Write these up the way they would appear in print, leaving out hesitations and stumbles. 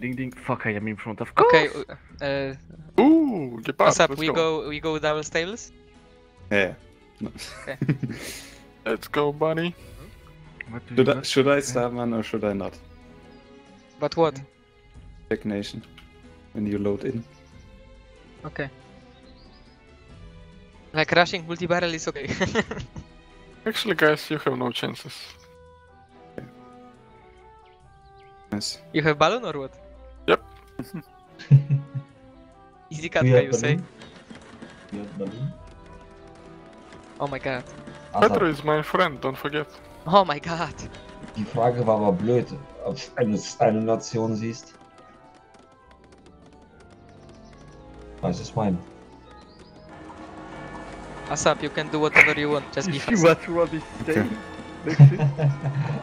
ding ding. Fuck, I am in front of. Okay. Ooh, Gepard. What's up? We go double stables. Yeah. Okay. Let's go, bunny. Should I summon or should I not? But what? Stagnation. When you load in. Okay. Like rushing multi-barrel is okay. Actually, guys, you have no chances. Okay. Nice. You have balloon or what? Yep. Easy cut, can you say? We have balloon. Oh my god. Petro is my friend, don't forget. Oh my god. Die Frage war aber blöd, ob du eine Nation siehst. Das ist meine. Asap, you can do whatever you want, just be fast. You see what Rob is saying?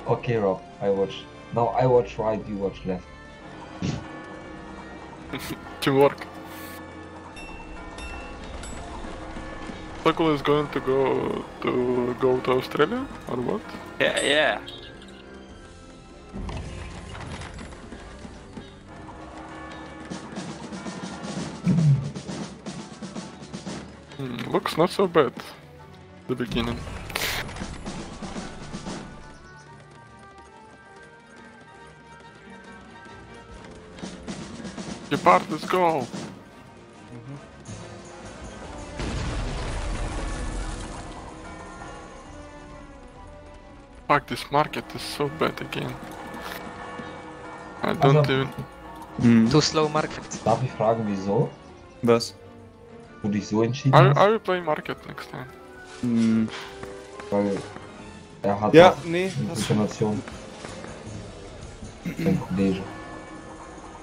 Okay, Rob, I watch. Now I watch right, you watch left. Teamwork. Sokol is going to go to Australia, or what? Yeah, yeah. Looks not so bad, the beginning. Gepard, let's go! Fuck, this market is so bad again. I don't even... Too slow market. Darf ich fragen, wieso? Was? Du dich so entschieden hast? I will play market next time. Weil... hat ja, nee, das Nation. Sein Kollege.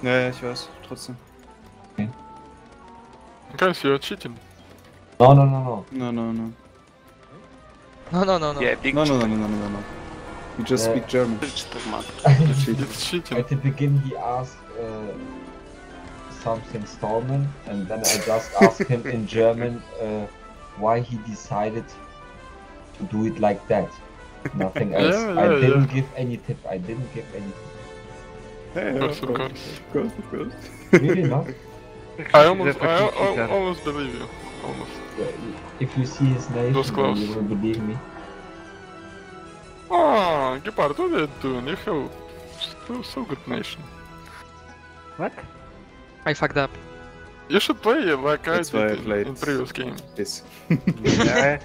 Ja, ich weiß, trotzdem. Okay. Guys, you are cheating. No, no, no, no. No, no, no. No, no, no, no. Yeah, big no. You just speak German. It's cheating. At the beginning he asked something Stallman, and then I just asked him in German why he decided to do it like that. Nothing else. Yeah, yeah, I didn't give any tip. Hey, of course. Really not? I almost believe you. Almost. Yeah, if you see his name, you will believe me. Oh, Gepard, what are you doing? You have so good nation. What? I fucked up. You should play like that's I did in previous game. Yes. Okay,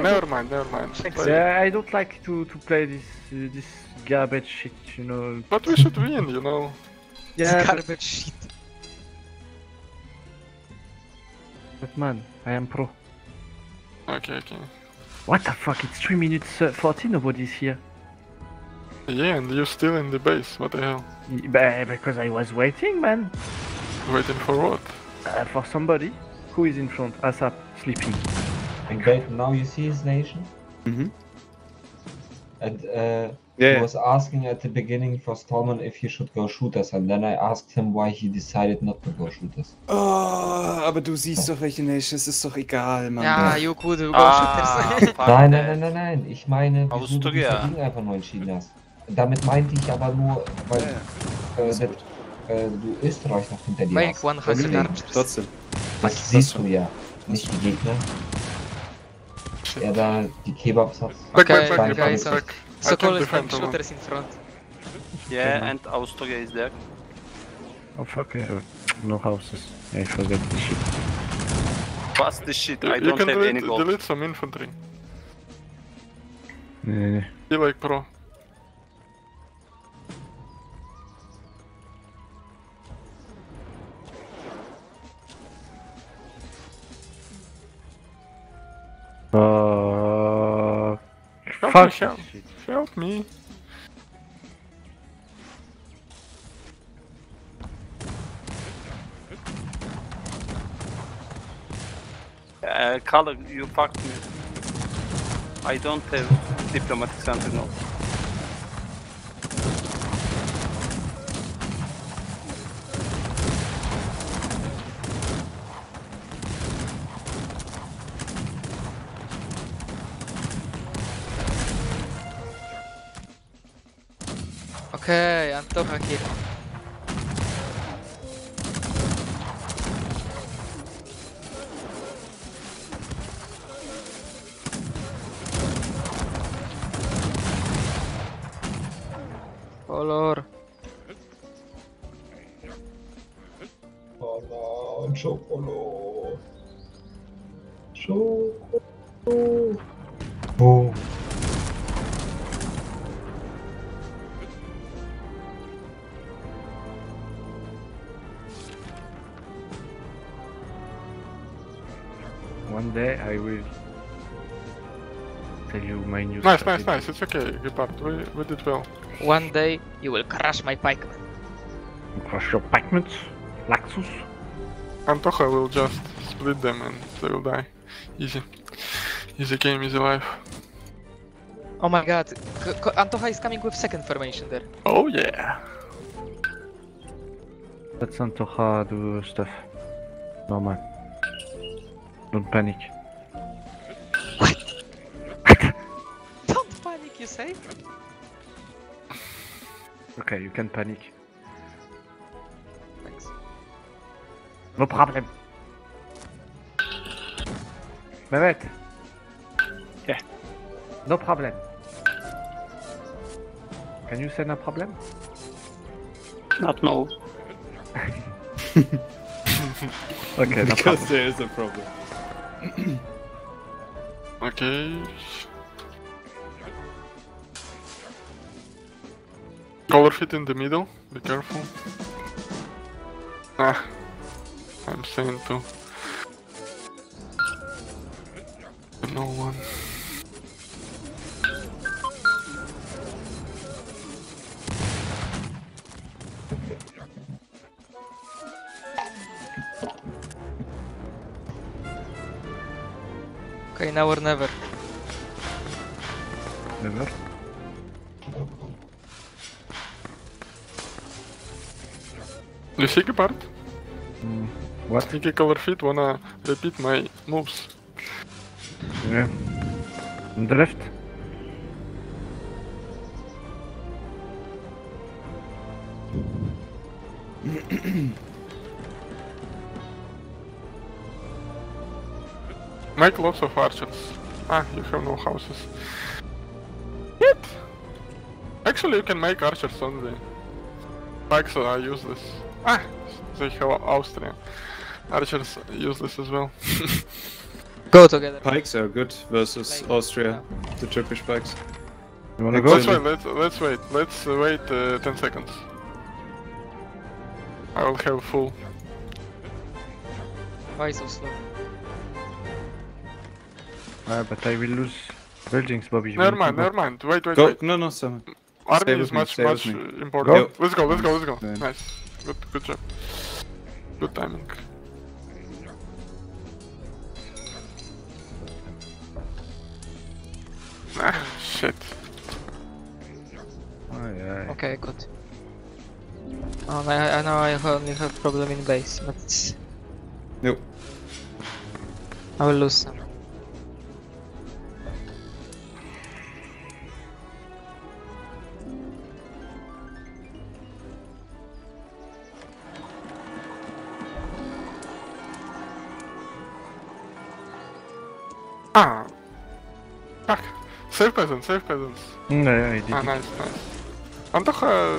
never mind. Yeah, I don't like to play this garbage shit, you know. But we should win, you know. Yeah, this garbage shit. But man, I am pro. Okay. What the fuck? It's 3 minutes 40, nobody's here. Yeah, and you're still in the base, what the hell? Because I was waiting, man. Waiting for what? For somebody. Who is in front? Asap, sleeping. Okay, now you see his nation? Mm-hmm. And he was asking at the beginning for Stallman if he should go shoot us, and then I asked him why he decided not to go shoot us. Oh, aber du siehst doch welche Nation, es ist doch egal, Mann. Ja, Joku, du go shoot us. Nein, ich meine, wieso du dich dagegen einfach nur entschieden hast. Damit meinte ich aber nur, weil du Österreich noch hinter dir hast. Trotzdem. Das siehst du ja, nicht die Gegner. Ja, da die Kebabs hat. Back. Sokol is playing shooters in front. Yeah, and Austria is there. Oh fuck, yeah. No houses. I forgot the shit. Pass the shit, I don't have any gold. You can delete some infantry. Nee. Be like pro. Help me. Color, you fucked me. I don't have diplomatic sentinel. Okay, Antokha here. Color. Sokol. Sokol. Boom. One day I will tell you my new strategy. Nice, nice, it's okay, Gepard, we did well. One day you will crush my pikemen. Crush your pikemen? Laxus? Antokha will just split them and they will die. Easy. Easy game, easy life. Oh my god, Antokha is coming with second formation there. Oh yeah! Let's Antokha do stuff. No man. Don't panic. What? Don't panic, you say? Okay, you can panic. Thanks. No problem. Mehmet. Yeah. No problem. Can you say no problem? Not no. Okay, no problem. Because there is a problem. Okay. Colourfit in the middle, be careful. Ah, I'm saying too. No one. Okay, now or never. Never? You see, Gepard? What? Sneaky Colourfit wanna repeat my moves. Yeah. On the left. Make lots of archers. Ah, you have no houses. Yep. Actually, you can make archers on the bikes, so are useless. Ah, they have Austria. Archers useless as well. Go together. Pikes are good versus like, Austria, yeah. The Turkish pikes. You wanna go? Let's wait 10 seconds. I will have full. Why so slow? But I will lose buildings, Bobby. Never mind. Wait. No, Sam. Army is much important. Go. Let's go. Then. Nice. Good job. Good timing. Ah, shit. Aye. Okay, good. Oh, I know I only have problem in base, but... Nope. I will lose some. Ah! Fuck! Save peasants! No, I did. Ah, nice. Antokha...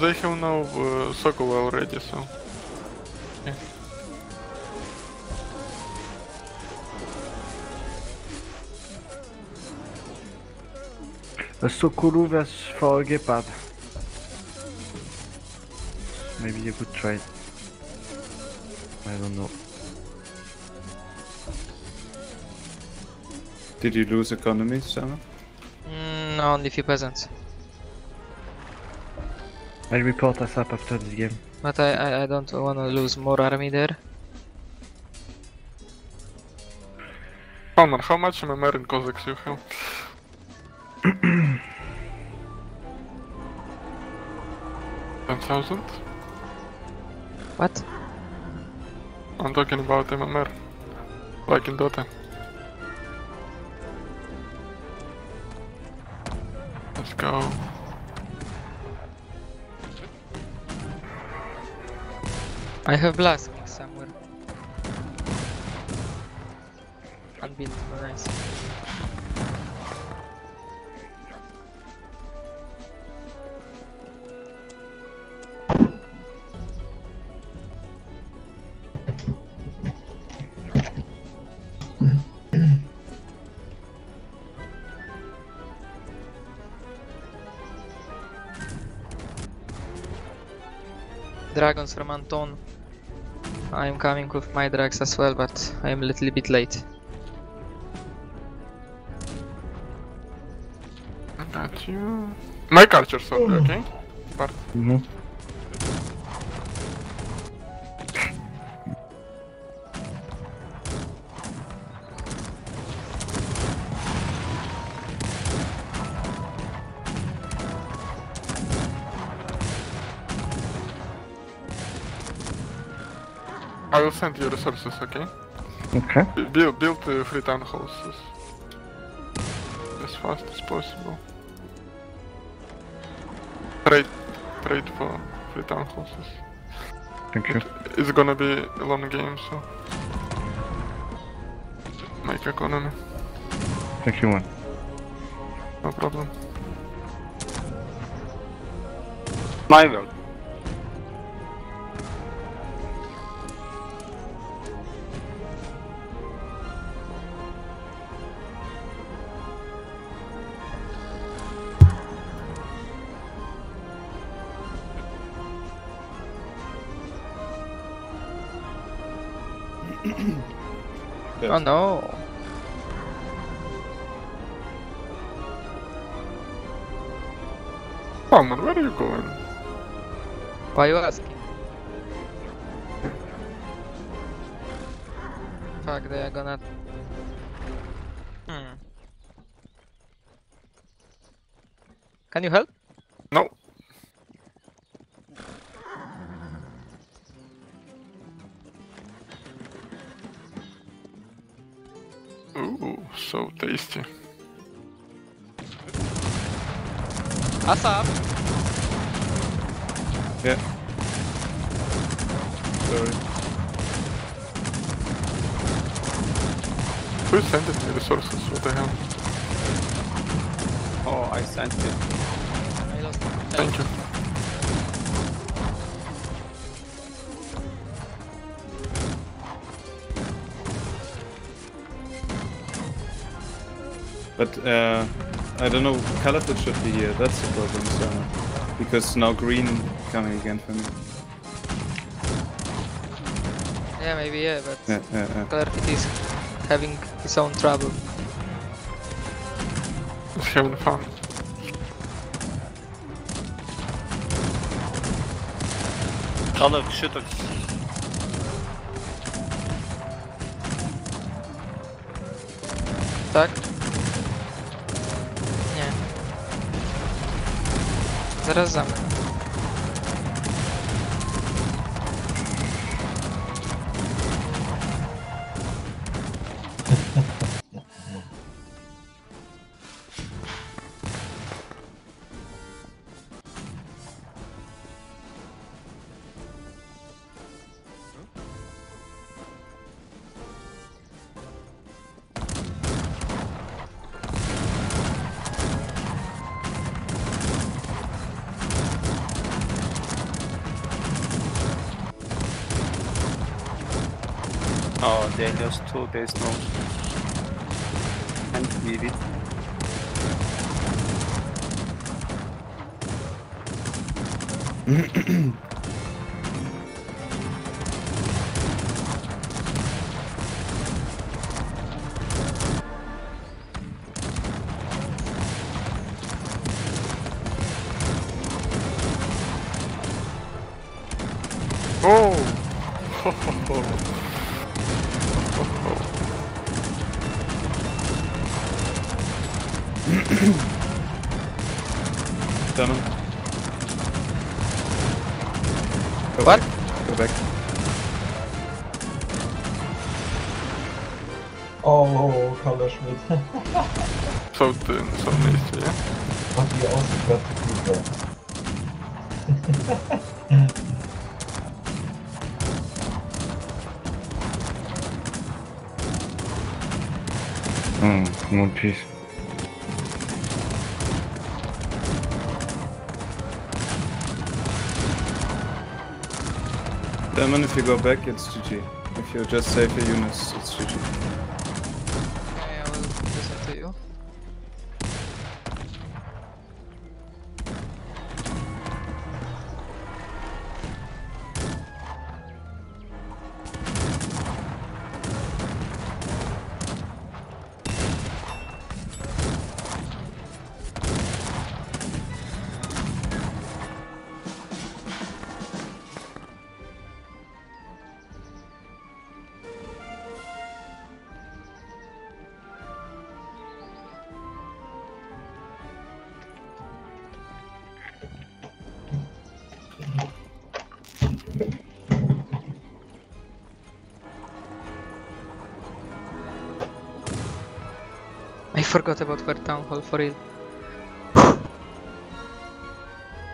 They have no Sokol already, so... Yeah. A Sokolu versus for a Gepard. Maybe a good try. I don't know. Did you lose economy, Sam? No, only a few peasants. I'll report us up after this game. But I don't want to lose more army there. Palmer, how much MMR in Cossacks you have? $10,000? What? I'm talking about MMR. Like in Dota. Let's go. I have blast somewhere. Unbeatable, nice. Dragons from Anton. I'm coming with my drags as well, but I'm a little bit late. Not you. My culture's over, okay? But I will send you resources, okay? Okay. Build 3 town houses as fast as possible. Trade for 3 town houses. Thank you. It's gonna be a long game, so make economy. Thank you, man. No problem. My world. Oh no! Palmer, where are you going? Why are you asking? Fuck, they are gonna... Can you help? No. Ooh, so tasty. Asap! Yeah. Sorry. Who sent it the resources? What the hell? Oh, I sent it. I lost it. Thank you. But I don't know, colourfit should be here, that's the problem, so... Because now green coming again for me. Yeah, maybe, yeah, but colourfit is having his own trouble. He's having fun. Colour should have... Tak? Zaraz za mną. Oh, they lost 2 days now. And leave it. Oh! Done. Go what? Back. Go back. Oh, Kalashmid. So thin, so nice, yeah? But we also got to keep that. One piece. Demon, if you go back, it's GG. If you just save your units, it's GG. Okay, I will listen to you. I forgot about our town hall for real.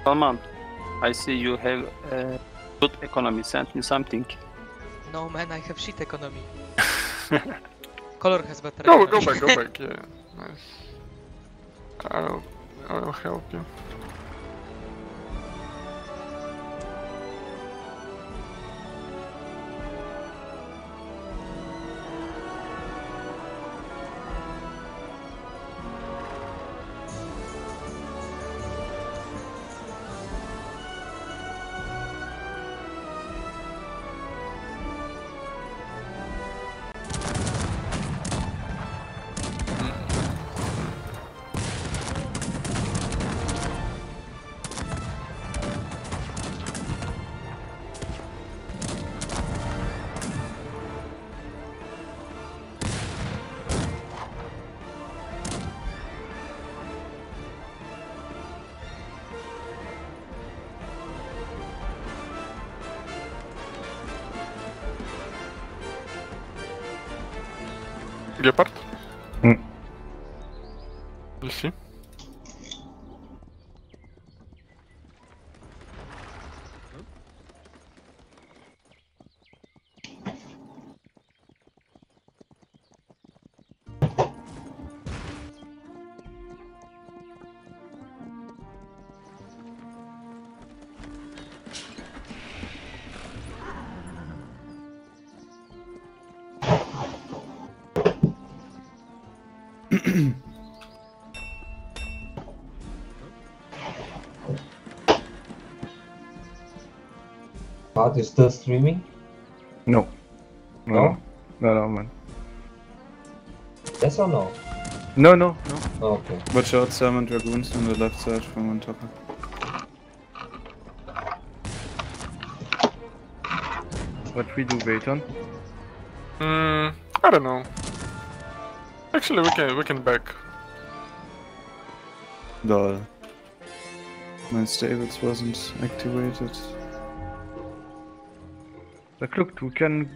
Salman, I see you have a good economy. Send me something. No man, I have shit economy. Color has better. No, economy. Go back, go back. Yeah, nice. I'll help you. Gepard? Ici. Are you still streaming? No. No? No, man. Yes or no? No. Oh, okay. Watch out, Salmon Dragoons on the left side from Antokha. What we do, Vayton? I don't know. Actually, we can back. Lol. My stables wasn't activated. But look, we can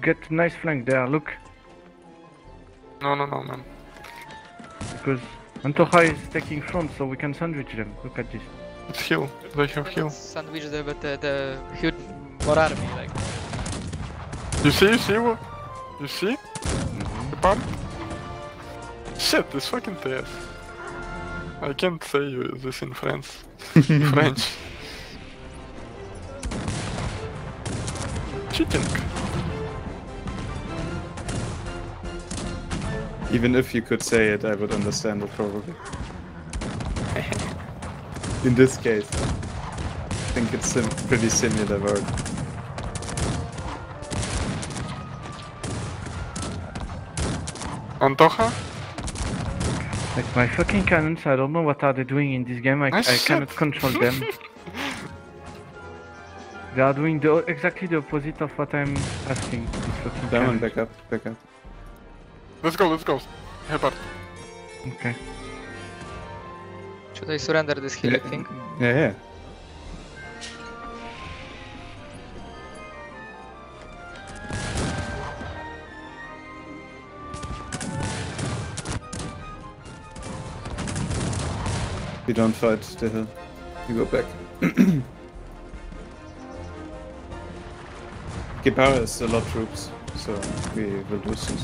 get nice flank there, look. No, man. Because Antokha is taking front, so we can sandwich them. Look at this. It's heal. They have heal. Sandwich them with the huge more army, like. You see what? You see? The pump? Shit, this fucking TS. I can't say this in French. French. Cheating. Even if you could say it, I would understand it probably. In this case, I think it's a pretty similar word. Antokha? Like my fucking cannons, I don't know what are they doing in this game, I cannot control them. They are doing exactly the opposite of what I'm asking. Diamond, back up. Let's go. Gepard. Okay. Should I surrender this hill, I think? Yeah. You don't fight the hill. You go back. Gepard has a lot of troops, so we will lose this.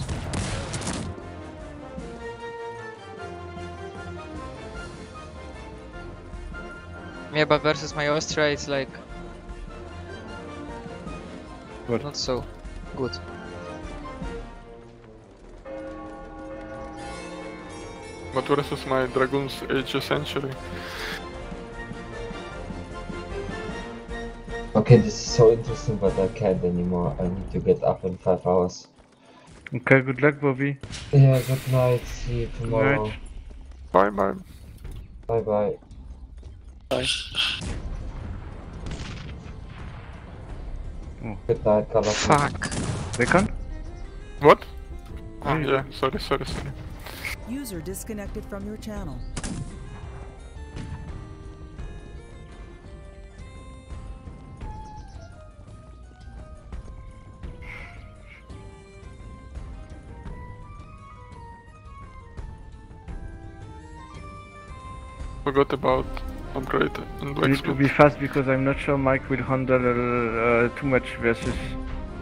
Yeah, but versus my Ostra it's like what? Not so good. But versus my Dragoon's Age Century. Okay, this is so interesting, but I can't anymore. I need to get up in 5 hours. Okay, good luck, Bobby. Yeah, good night. See you tomorrow. Night. Bye bye. Bye bye. Bye. Oh. Good night, Colourfit. Fuck. Recon? What? Oh, yeah, sorry. User disconnected from your channel. Forgot about upgrade and black. I need to be fast because I'm not sure Mike will handle too much versus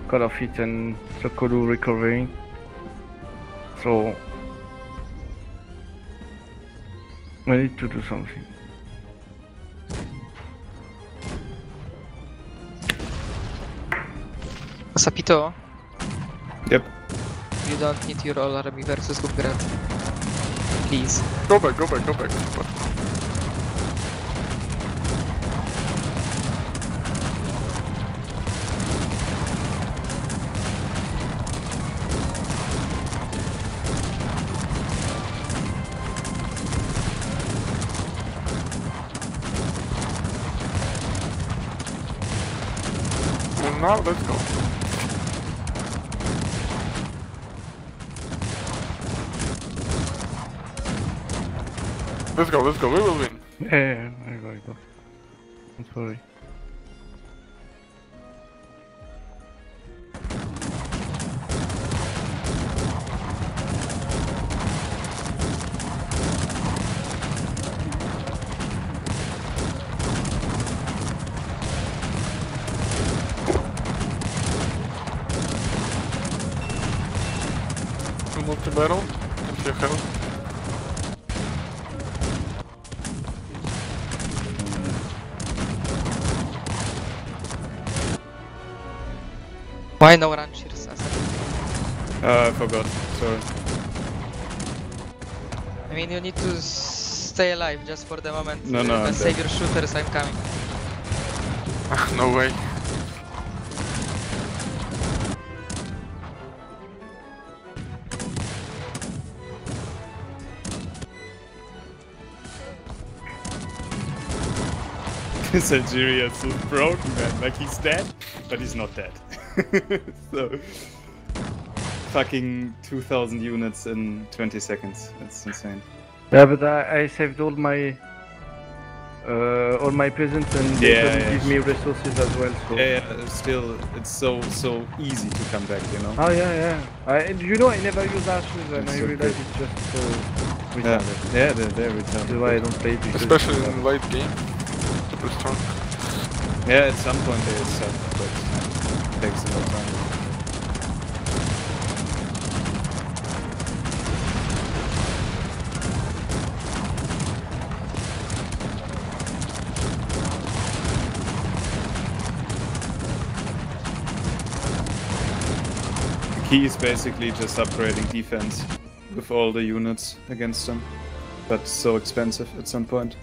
Colourfit and Sokolu recovering. So I need to do something. Sapito? Yep. You don't need your all army versus good grab. Please. Go back. Now let's go. Let's go, we will win. Yeah, I gotta go. I'm sorry. Multi-battle, if you have it. Why no ranchers? I forgot, sorry. I mean, you need to stay alive just for the moment. No, but save your shooters, I'm coming. No way. Algeria is so broken, man. Like, he's dead, but he's not dead. So, fucking 2000 units in 20 seconds. That's insane. Yeah, but I saved all my peasants, and they give me resources as well. So. Yeah, still, it's so easy to come back, you know. Oh yeah. I never use ashes, and I realize it's just so retarded. Yeah, they're retarded. That's why I don't play it. Especially in late game. Yeah, at some point they suck, but it takes a lot of time. The key is basically just upgrading defense with all the units against them, but so expensive at some point.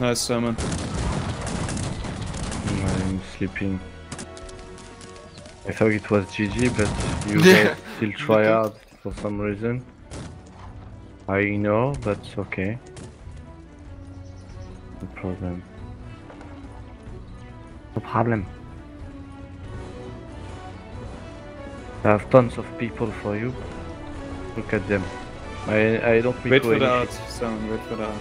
Nice Simon. I'm sleeping. I thought it was GG, but you guys still try out for some reason. I know, but okay. No problem. No problem. I have tons of people for you. Look at them. I don't wait for that, Simon. Wait for that.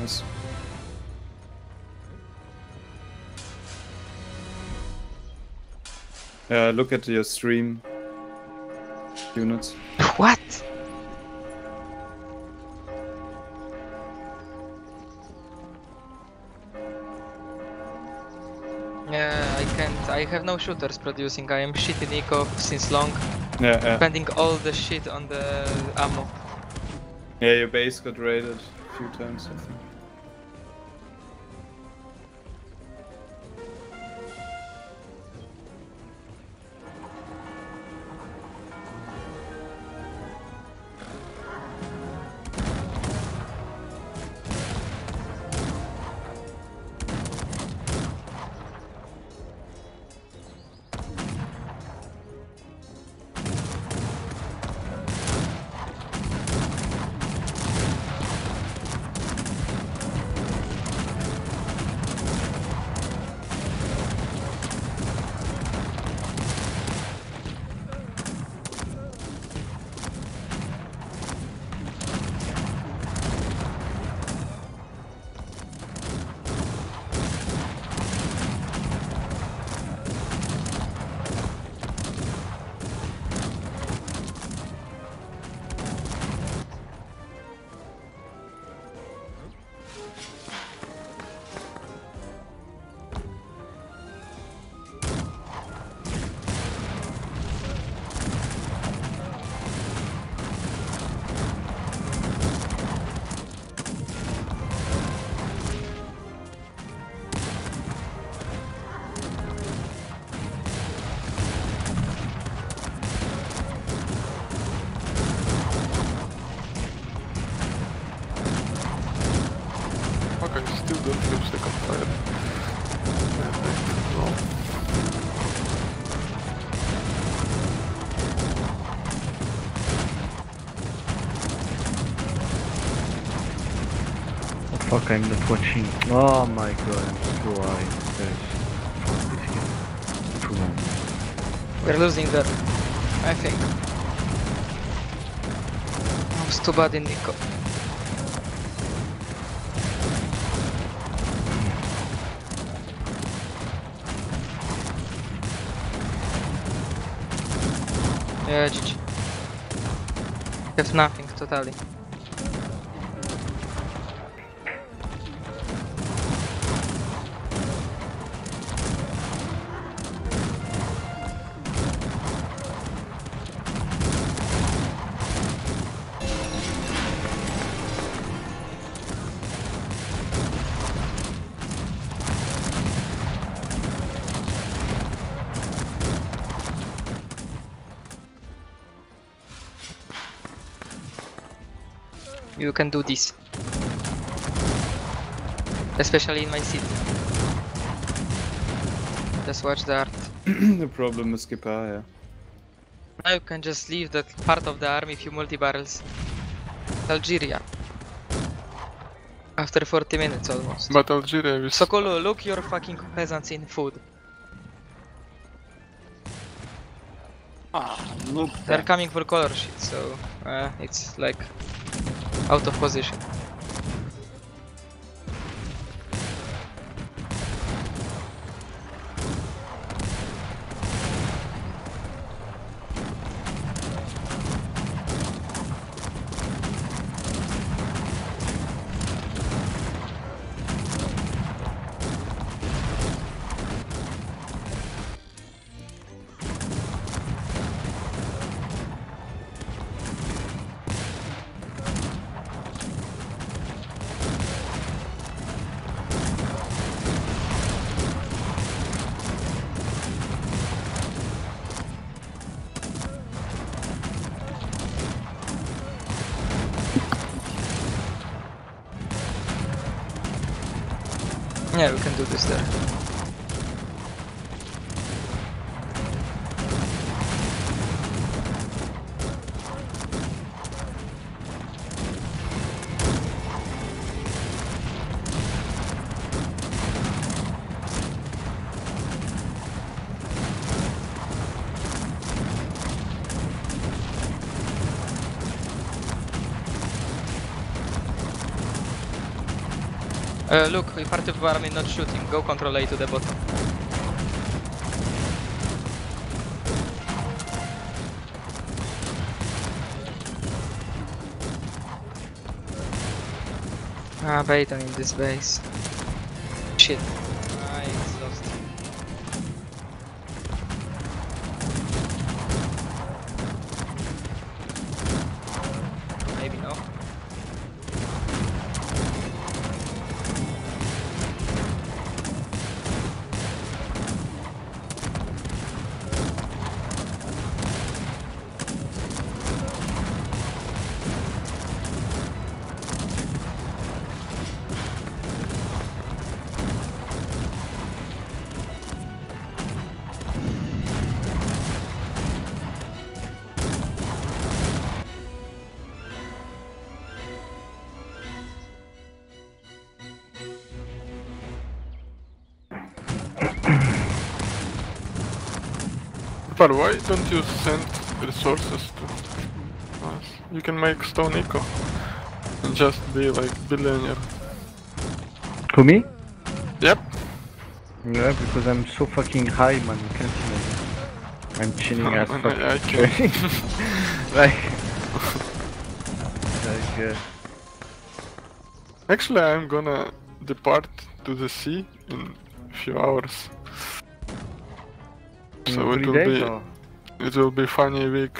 Nice. Look at your stream units. What? Yeah, I can't. I have no shooters producing. I am shit in eco since long. Yeah, yeah. Spending all the shit on the ammo. Yeah, your base got raided a few times, I think. Fuck, I'm not watching. Oh my god, I'm so high. We're losing that, I think. I was too bad in Nico. Yeah, GG. Have nothing, totally. You can do this, especially in my city. Just watch the art. The problem is Gepard, yeah. Now you can just leave that part of the army if you multi-barrels. Algeria. After 40 minutes almost. But Algeria is... Sokol, look your fucking peasants in food. Ah, look. They're coming for color shit, so it's like... out of position. Yeah, we can do this there. Look, if R2 army not shooting, go control A to the bottom. Ah, Baton in this base. Shit. Ah, it's lost. Maybe no. Why don't you send resources to us? You can make stone eco and just be like billionaire. To me? Yep. Yeah, because I'm so fucking high, man. You can't imagine. I'm chilling as fuck. I can. like actually, I'm gonna depart to the sea in a few hours. So it will be funny week.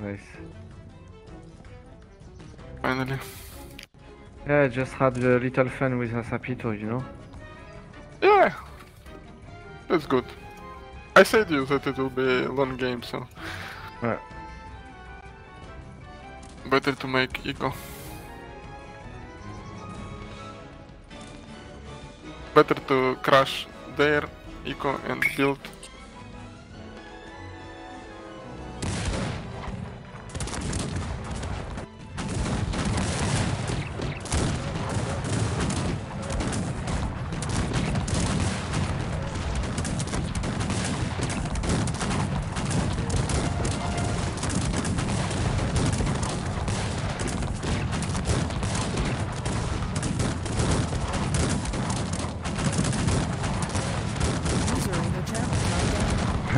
Nice. Finally. Yeah, I just had a little fun with Asapito, you know? Yeah. That's good. I said to you that it will be a long game, so... Yeah. Better to make eco. Better to crush their eco and build.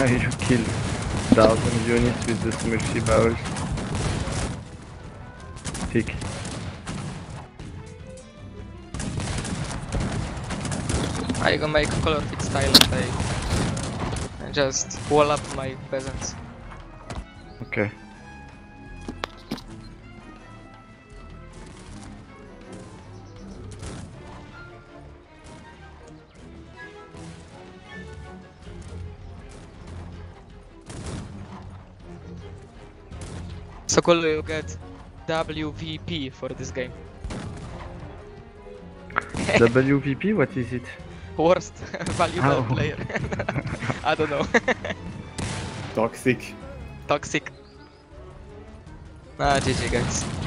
You kill 1000 units with the smushy barrels. Tick. I gonna make colourfit style attack and just wall up my peasants. Okay. Sokol will get WVP for this game. WVP? What is it? Worst valuable player. I don't know. Toxic. Toxic. Ah, GG guys.